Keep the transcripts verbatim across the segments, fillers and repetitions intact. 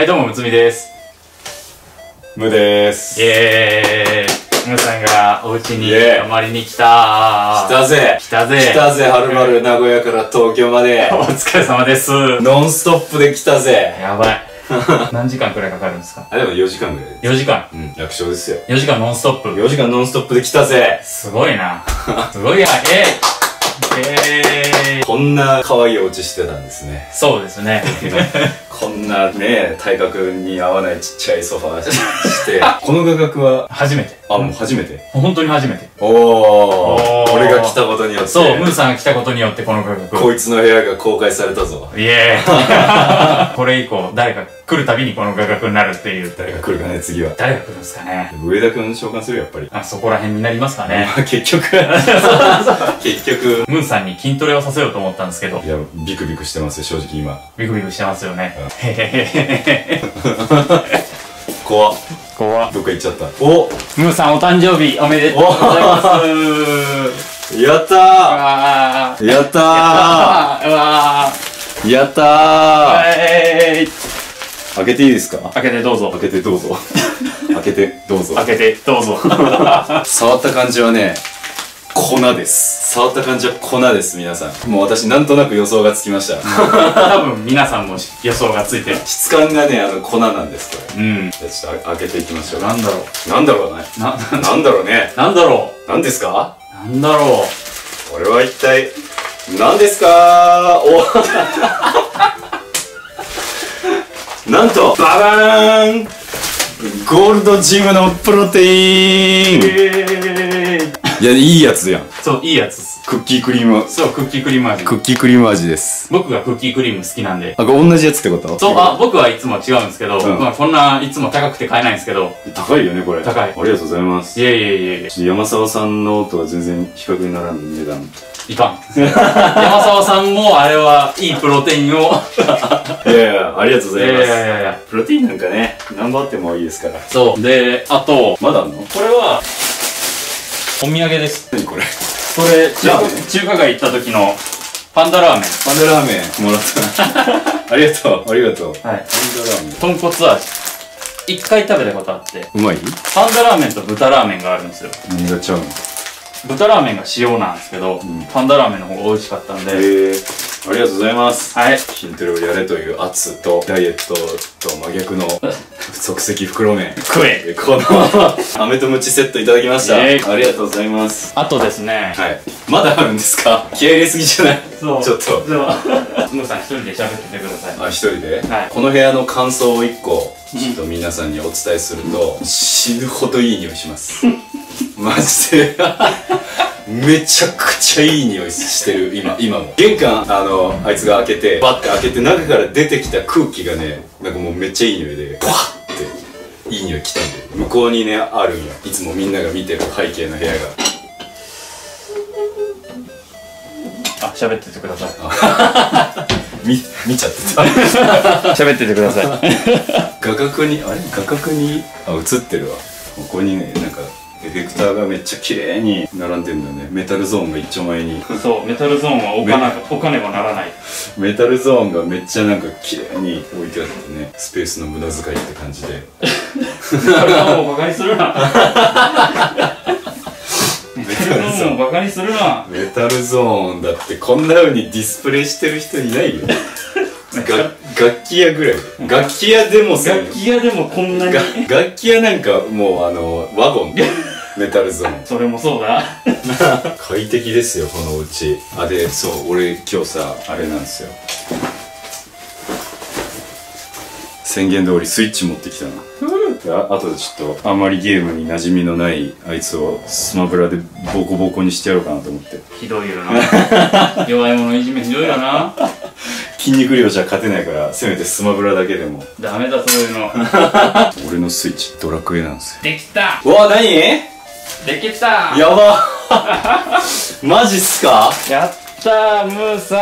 はい、どうも、むつみです。むです。イエーイ。むさんがお家に泊まりに来たー。来たぜ。来たぜ。来たぜ、はるばる名古屋から東京まで。お疲れ様です。ノンストップで来たぜ。やばい。何時間くらいかかるんですか？あ、でもよじかんぐらいです。よじかん。うん、楽勝ですよ。よじかんノンストップ。よじかんノンストップで来たぜ。すごいな。すごいや。えーえー、こんな可愛いお家してたんですね。そうですね。こんなね、体格に合わないちっちゃいソファーして、この画角は初めて。あ、もう初めて。本当に初めて。おお、俺が来たことによって。そう、ムーさんが来たことによってこの画角。こいつの部屋が公開されたぞ。イエーイ。これ以降、誰か来るたびにこの画角になるっていう。誰が来るかね、次は。誰が来るんですかね。上田くん召喚するよ、やっぱり。あ、そこら辺になりますかね。結局、結局、ムーさんに筋トレをさせようと思ったんですけど。いや、ビクビクしてますよ、正直今。ビクビクしてますよね。へへへへへ。怖っ。怖っ。どっか行っちゃった。おムーさんお誕生日おめでとうございます。やったー。やったー。やったー。開けていいですか？開けてどうぞ。開けてどうぞ。開けてどうぞ。開けてどうぞ。触った感じはね、粉です。触った感じは粉です、皆さん。もう私、なんとなく予想がつきました。多分、皆さんも予想がついてる。質感がね、あの、粉なんです、これ。うん。じゃあ、ちょっと開けていきましょう。なんだろう。なんだろうね。な、なんだろうね。なんだろう。なんですか？なんだろう。これは一体、なんですか？おなんとババーンゴールドジムのプロテイン、えー、いやいいやつやん。そういいやつです。クッキークリーム。そうクッキークリーム味。クッキークリーム味です。僕がクッキークリーム好きなんで。あ、同じやつってこと？そう、あ、僕はいつも違うんですけど、うん、まあこんないつも高くて買えないんですけど。高いよねこれ。高い。ありがとうございます。いやいやいやいや、山沢さんのとは全然比較にならん値段いかん。山沢さんもあれはいいプロテインを。いやいや、ありがとうございます。いやいやいや、プロテインなんかね、何本あってもいいですから。そうで、あとまだあんの？これはお土産です。何これ？これ中華街行った時のパンダラーメン。パンダラーメンもらった。ありがとうありがとう。はい、パンダラーメン豚骨味一回食べたことあって。うまい？パンダラーメンと豚ラーメンがあるんですよ。何がちゃうの？豚ラーメンが塩なんですけど、うん、パンダラーメンの方が美味しかったんで。へえ、ありがとうございます。はい、筋トレをやれという圧とダイエットと真逆の即席袋麺食えこの飴とムチセットいただきました。ありがとうございます。あとですね、はい、まだあるんですか？気合入れすぎじゃない？そうちょっとムーさん一人で喋っててください。あ、一人で？はい。この部屋の感想を一個ちょっと皆さんにお伝えすると、うん、死ぬほどいい匂いします。マジでめちゃくちゃいい匂いしてる今今も。玄関あのあいつが開けてバッて開けて中から出てきた空気がね、なんかもうめっちゃいい匂いでパッていい匂いきたんで。向こうにねあるんよ、いつもみんなが見てる背景の部屋が。あ、喋っててください。見見ちゃってた。喋っててください。画角にあれ画角にあ映ってるわ。ここにねなんかエフェクターがめっちゃ綺麗に並んでるんだよね。メタルゾーンが一丁前に。そう、メタルゾーンは置かな、置かねばならない。メタルゾーンがめっちゃなんか綺麗に置いてあってね、スペースの無駄遣いって感じで。それはもうバカにするな。メタルゾーンバカにするな。メタルゾーンだってこんな風にディスプレイしてる人いないよ。楽器屋ぐらい。楽器屋でもさ、楽器屋でもこんなに。楽器屋なんかもうあのワゴンメタルゾーン。それもそうだ。快適ですよこのうち。あ、でそう俺今日さあれなんですよ、宣言通りスイッチ持ってきたな。あ, あとちょっとあんまりゲームに馴染みのないあいつをスマブラでボコボコにしてやろうかなと思って。ひどいよな。弱い者いじめひどいよな。筋肉量じゃ勝てないからせめてスマブラだけでも。ダメだそういうの。俺のスイッチドラクエなんですよ。できた。うわ、何できた。やば。マジっすか？やったー、ムーさ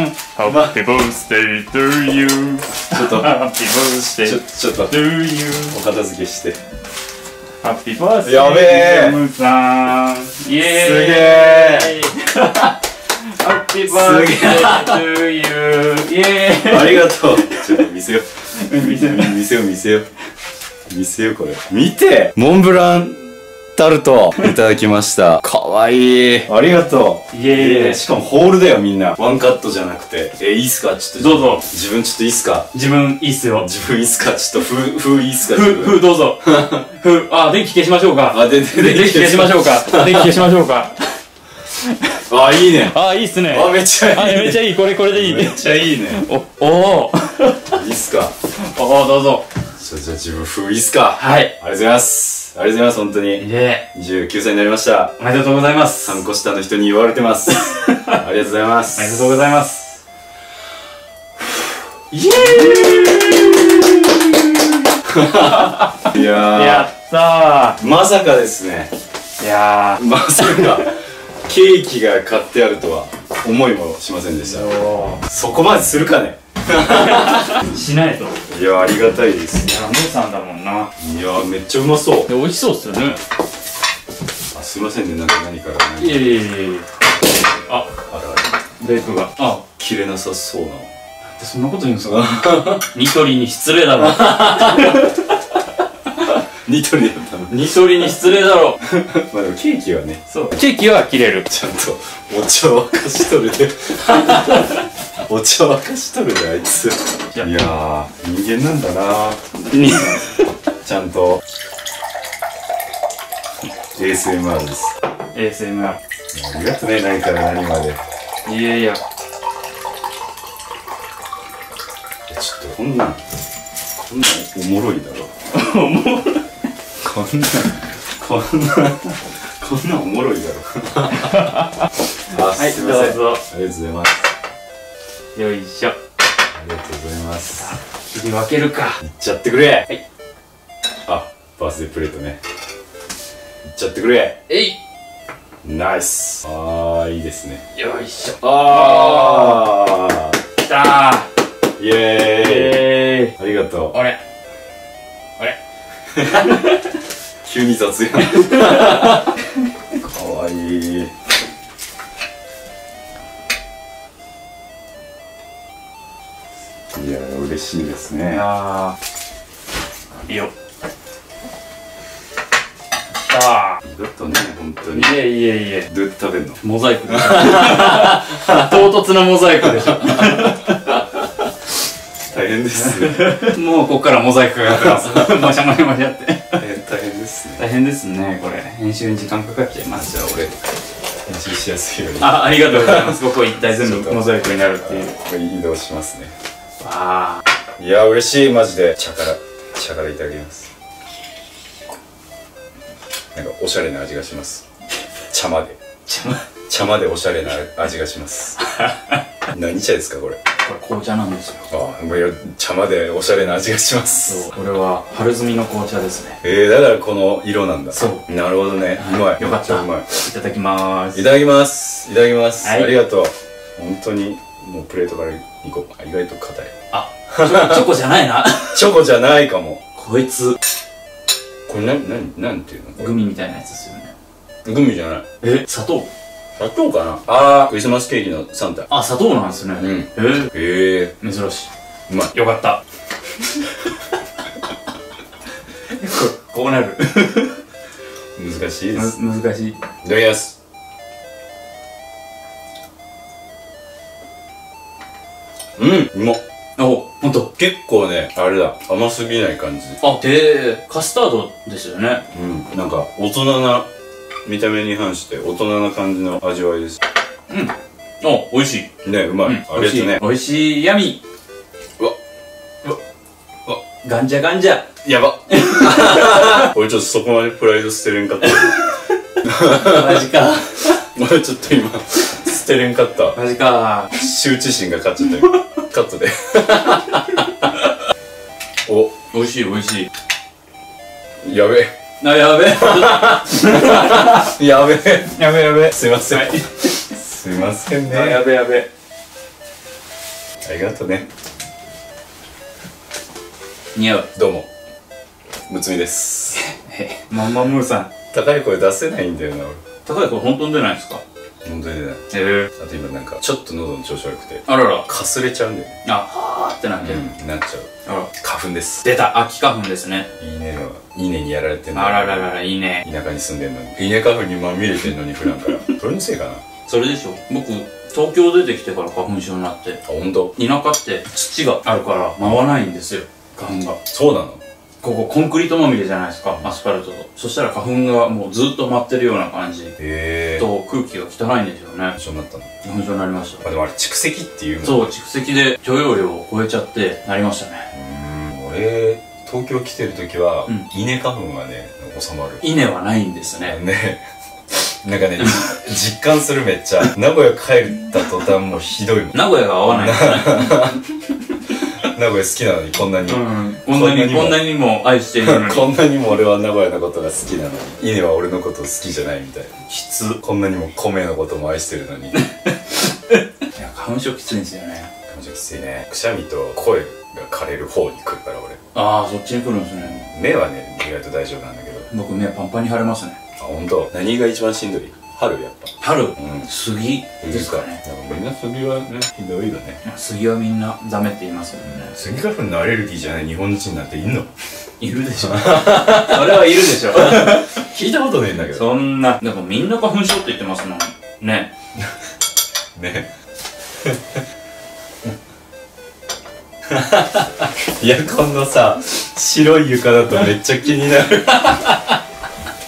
ん。ハッピーバースデートゥーユー。ちょっとハッピーバースデーちょっとトゥーユー。お片付けして。ハッピーバースデー。やべえ。ムーさん。イエーイ。すげえ。ハッピーバースデートゥーユー。イエーイ。ありがとう。ちょっと見せよう。見せよ見せよ見せよ見せよ、これ見て、モンブランタルトいただきました。かわいい、ありがとう。いえいえ、しかもホールだよ、みんなワンカットじゃなくて。え、いいっすか、ちょっとどうぞ。自分ちょっといいっすか、自分いいっすよ、自分いいっすか、ちょっと風風いいっすか、風風どうぞ。風、あ、電気消しましょうか、あ、電気消しましょうか、電気消しましょうか。あ、いいね、あ、いいっすね、あ、めっちゃいい、めっちゃいい、これこれでいい、めっちゃいいね。おお、いいっすか、おお、どうぞ。じゃあ自分風いいっすか。はい、ありがとうございます、ありがとうございます。本当ににじゅうきゅうさいになりました。おめでとうございます。参考したの人に言われてます。ありがとうございます、ありがとうございます。イエーイ。いやー、やったー、まさかですね。いやー、まさかケーキが買ってあるとは思いもしませんでした。そこまでするかね。しないと。いや、ありがたいです。いや、姉さんだもんな。いや、めっちゃうまそう。美味しそうっすよね。あ、すいませんね、なんか何かがね。いえいえいえ。あ、あらあら、ベープが、あ、切れなさそうな。なんでそんなこと言うんですか。ニトリに失礼だろ。ニトリだったの。ニトリに失礼だろ。まあでもケーキはね、そう、ケーキは切れる。ちゃんとお茶を沸かしとるで。お茶沸かしとるで、あいつ。いやー、人間なんだな。ちゃんと エーエスエムアール です。 エーエスエムアール ありがとね、何から何まで。いやいや、ちょっとこんなんこんなんおもろいだろ。おもろい、こんなんこんなんこんなんおもろいだろ。あ、すいません、ありがとうございます。よいしょ、ありがとうございます。切り分けるか、いっちゃってくれ。はい、あ、バースデープレートね、いっちゃってくれ。えい、ナイス。あー、いいですね。よいしょ、あー、きたー、イエーイ、ありがとう。あれあれ、急に雑やん。かわいい。いや、嬉しいですね。ああ、いいよ。ああ、ちょっとね、本当に。いえいえいえ。どうやって食べるの？モザイクでしょ。唐突なモザイクでしょ。大変ですね。もうここからモザイクがかかってます。マシャマシャマシャって。大変ですね。大変ですね、これ。編集に時間かかっちゃいます。じゃあ俺。編集しやすいように。あ、ありがとうございます。ここ一体全部モザイクになるっていう。ここ移動しますね。わあ、いや、嬉しい、マジで。茶から茶からいただきます。なんかおしゃれな味がします。茶まで茶まで茶までおしゃれな味がします。何茶ですか、これ。これ紅茶なんですよ。ああ、いや、茶までおしゃれな味がします。これは春摘みの紅茶ですね。ええー、だからこの色なんだ。そう、なるほどね、はい、うまい、よかった、うまい。いただきまーす、いただきます、いただきます、はい、ありがとう。本当にもうプレートからいこう。意外と硬い。あ、チョコじゃないな。チョコじゃないかも、こいつ。これな、な、なんていうの、グミみたいなやつですよね。グミじゃない。え、砂糖、砂糖かな。ああ、クリスマスケーキのサンタ。あ、砂糖なんですね。うん。へえ、珍しい。うまい、よかった。こうなる。難しいです。難しい。いただきます。うん、うまっ。お、ほんと結構ね、あれだ、甘すぎない感じ。あ、へえ、カスタードですよね。うん、なんか大人な見た目に反して大人な感じの味わいです。うん、あ、美味しいね、うまい、うん、ありがとうね。美味しい、やみ。うわうわうわ、ガンジャガンジャ、やば。俺ちょっとそこまでプライド捨てれんかった。マジか。俺ちょっと今捨てれんかった。マジか、羞恥心が勝っちゃったよ。カットで。お、美味しい、美味しい。やべえ、あ、やべえ。やべえ、やべえ、やべえ、すいません、はい、すいませんね。やべえ、やべえ、ありがとうね。似合う。どうも、むつみです。まんまむーさん、高い声出せないんだよな、俺。高い声本当に出ないんですか。本当に出ない。えー、あと今なんかちょっと喉の調子悪くて、あらら、かすれちゃうんだよね。あ、ーってなってなっちゃう。花粉です。出た、秋花粉ですね。いいね、いいねにやられてんの。あらららら、いいね。田舎に住んでんのにいいね花粉にまみれてんのに普段からそれのせいかな。それでしょ。僕東京出てきてから花粉症になって。あ、本当。田舎って土があるから舞わないんですよ、花粉が。そうなの。ここコンクリートまみれじゃないですか、アスファルトと。そしたら花粉がもうずっと舞ってるような感じと、空気が汚いんですよね。花粉症になったの。花粉症になりました。あ、でもあれ蓄積っていうもん。そう、蓄積で許容量を超えちゃってなりましたね。うん、俺東京来てる時は、うん、稲花粉はね収まる。稲はないんですね。ね。なんかね、実感する。めっちゃ名古屋帰った途端もうひどいもん。名古屋が合わない。名古屋好きなのにこんなに、こんなにこんなにも愛しているのに、こんなにも俺は名古屋のことが好きなのに、稲は俺のこと好きじゃないみたいな。きつ。こんなにも米のことも愛してるのに。いや、花粉症きついんですよね。花粉症きついね。くしゃみと声が枯れる方に来るから俺。ああ、そっちに来るんですね。目はね意外と大丈夫なんだけど、僕目パンパンに腫れますね。あ、本当。何が一番しんどい？春、やっぱ春、杉ですかね。みんな杉はね、ひどいよね。杉はみんなダメって言いますよね。杉花粉のアレルギーじゃない日本人なんていんの？いるでしょ。それはいるでしょ。聞いたことないんだけど。そんな、なんかみんな花粉症って言ってますもんね。ね。エアコンのさ、白い床だとめっちゃ気になる。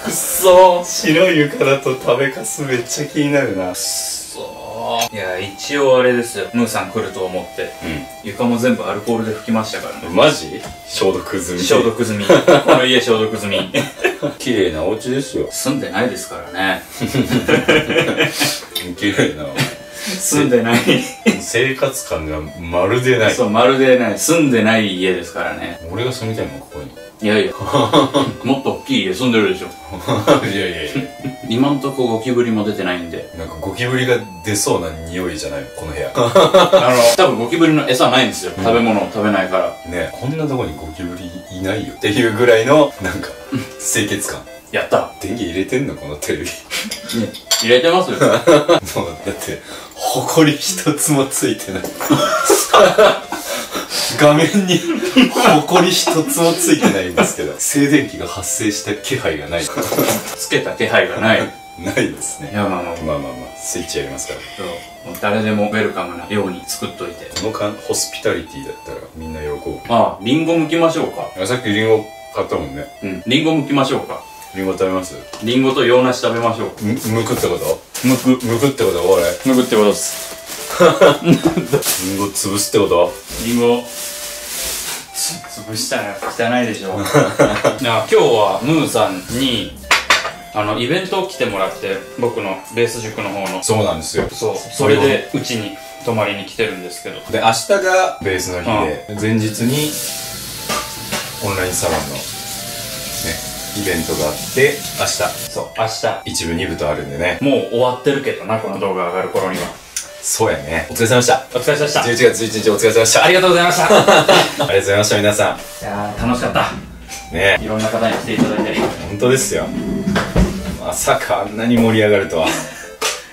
くっそー、白い床だと食べかすめっちゃ気になるな。くっそー。いや、一応あれですよ、ムーさん来ると思って、うん、床も全部アルコールで拭きましたからね。マジ？消毒済み。消毒済み。この家消毒済み。綺麗なお家ですよ。住んでないですからね。綺麗なお家。住んでない。生活感がまるでない。そう、まるでない。住んでない家ですからね。俺が住みたいもん、ここに。いやいや、もっと大きい家住んでるでしょ。いやいやいや、今んとこゴキブリも出てないんで。なんかゴキブリが出そうな匂いじゃないこの部屋。あの、多分ゴキブリの餌ないんですよ、食べ物を食べないからね。こんなとこにゴキブリいないよっていうぐらいのなんか清潔感。やった。電気入れてんのこのテレビ。入れてますよ。もうだってホコリ一つもついてない。画面にホコリ一つもついてないんですけど、静電気が発生した気配がない。つけた気配がない。ないですね。いや、まあまあまあまあ、スイッチやりますから。誰でもウェルカムなように作っといて。この間ホスピタリティだったらみんな喜ぶ。ああ、リンゴ剥きましょうか。さっきリンゴ買ったもんね。うん、リンゴ剥きましょうか。リンゴ食べます？リンゴと洋梨食べましょう。む、むくってこと？むく、むくってこと？俺。むくってことっす。リンゴ潰すってこと？リンゴ潰したら汚いでしょ。な、今日はムーさんにあのイベントを来てもらって、僕のベース塾の方の。そうなんですよ。そう、それでうちに泊まりに来てるんですけど。で、明日がベースの日で、うん、前日にオンラインサロンのね。イベントがあって、明日。そう、明日。一部、二部とあるんでね。もう終わってるけどな、この動画上がる頃には。そうやね。お疲れ様でした。お疲れ様でした。じゅういちがつじゅういちにちお疲れ様でした。ありがとうございました。ありがとうございました、皆さん。いやー、楽しかった。ねえ。いろんな方に来ていただいたり。本当ですよ。まさかあんなに盛り上がるとは。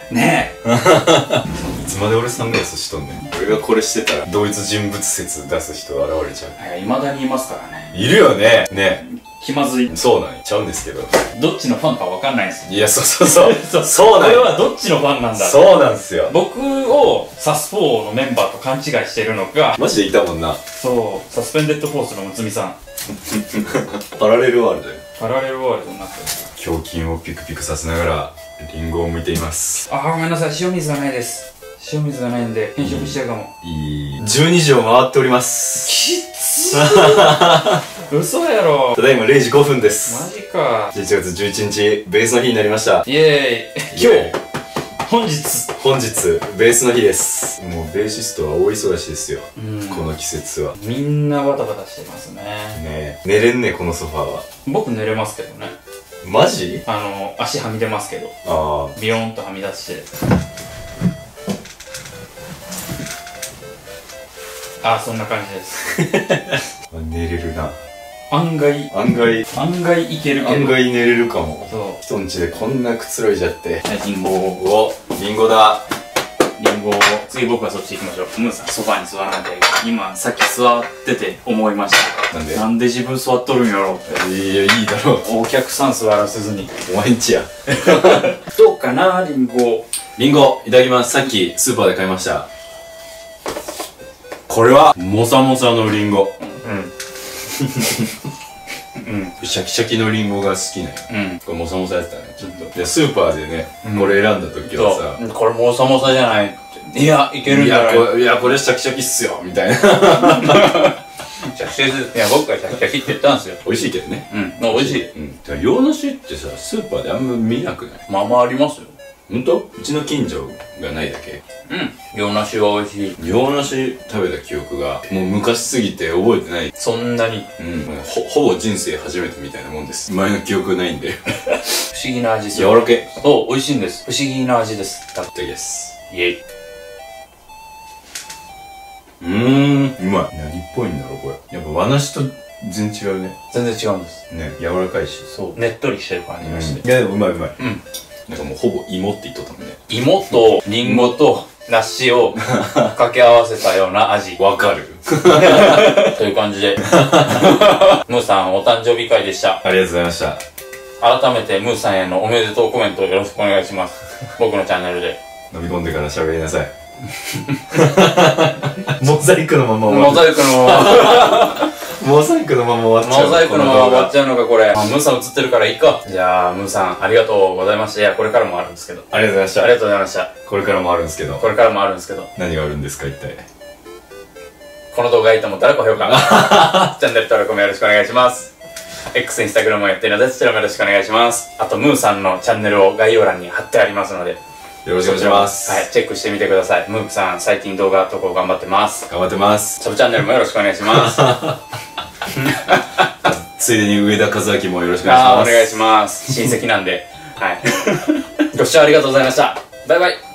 ねえ。いつまで俺サングラスしとんねん。俺がこれしてたら、同一人物説出す人が現れちゃう。いや、未だにいますからね。いるよね。ねえ。気まずい。そうなんちゃうんですけど、どっちのファンかわかんないんですよ。いや、そうそうそう。そう、そうなん。これはどっちのファンなんだ。そうなんですよ。僕をサスフォーのメンバーと勘違いしてるのか。マジでいたもんな。そう、サスペンデッドフォースのむつみさん。パラレルワールドよ。パラレルワールドになってる。胸筋をピクピクさせながらリンゴを剥いています。ああ、ごめんなさい、塩水がないです。塩水がないんで変色しちゃうかも。いい。じゅうにじを回っております。きっつー。嘘やろ。ただいまれいじごふんです。マジか。じゅういちがつじゅういちにちベースの日になりました。イエーイ。今日本日本日ベースの日です。もうベーシストは大忙しですよ、この季節は。みんなバタバタしてますね。ねえ、寝れんね、このソファーは。僕寝れますけどね。マジ？あの、足はみ出ますけど。ああ、ビヨーンとはみ出して。ああ、そんな感じです。寝れるな。案外案外案外いけるけど、案外寝れるかも。そう、人んちでこんなくつろいじゃって。リンゴを。リンゴだ。リンゴを、次僕はそっち行きましょう。ムーさんソファに座らなきゃいけない。今さっき座ってて思いました。なんでなんで自分座っとるんやろうって。いやいいだろう、お客さん座らせずに。お前んちやどうかな。リンゴリンゴいただきます。さっきスーパーで買いました。これはモサモサのリンゴ、うん、シャキシャキのリンゴが好きなよ。うん、これモサモサやったね、ちょっと。でスーパーでねこれ選んだ時はさ、これモサモサじゃないって、いやいけるんじゃない、いやこれシャキシャキっすよみたいな。シャキシャキ、いや僕はシャキシャキって言ったんですよ。美味しいけどね。うん、美味しい。洋梨ってさスーパーであんま見なくない？まあまあありますよ。ほんと？うちの近所がないだけ。うん、洋梨は美味しい。洋梨食べた記憶がもう昔すぎて覚えてない。そんなに？うん、ほほぼ人生初めてみたいなもんです。前の記憶ないんで。不思議な味する。柔らけ。そう、美味しいんです。不思議な味です。たっぷりです。イエイ。うーん、うまい。何っぽいんだろうこれ。やっぱ和梨と全然違うね。全然違うんですね。柔らかいし、そう、ねっとりしてる感じがして、いやでもうまいうまい。うん、なんかもうほぼ芋って言っとったもんね。芋とリンゴと梨を掛け合わせたような味。わかる。という感じで、ムーさんお誕生日会でした。ありがとうございました。改めてムーさんへのおめでとうコメントをよろしくお願いします。僕のチャンネルで。飲み込んでから喋りなさい。モザイクのまま終わる。モザイクのまま。モザイクのまま終わっちゃう。モザイクのまま終わっちゃうのかこれ。ムーさん映ってるからいいか。じゃあムーさんありがとうございました。いやこれからもあるんですけど。ありがとうございました。ありがとうございました。これからもあるんですけど。これからもあるんですけど何があるんですか一体。この動画がいいと思ったら高評価、チャンネル登録もよろしくお願いします。 X、 インスタグラムもやっているのでそちらもよろしくお願いします。あとムーさんのチャンネルを概要欄に貼ってありますのでよろしくお願いします。はい、チェックしてみてください。ムープさん、最近動画投稿頑張ってます。頑張ってます。サブチャンネルもよろしくお願いします。ついでに上田和明もよろしくお願いします。あ、お願いします。親戚なんで。はい。ご視聴ありがとうございました。バイバイ。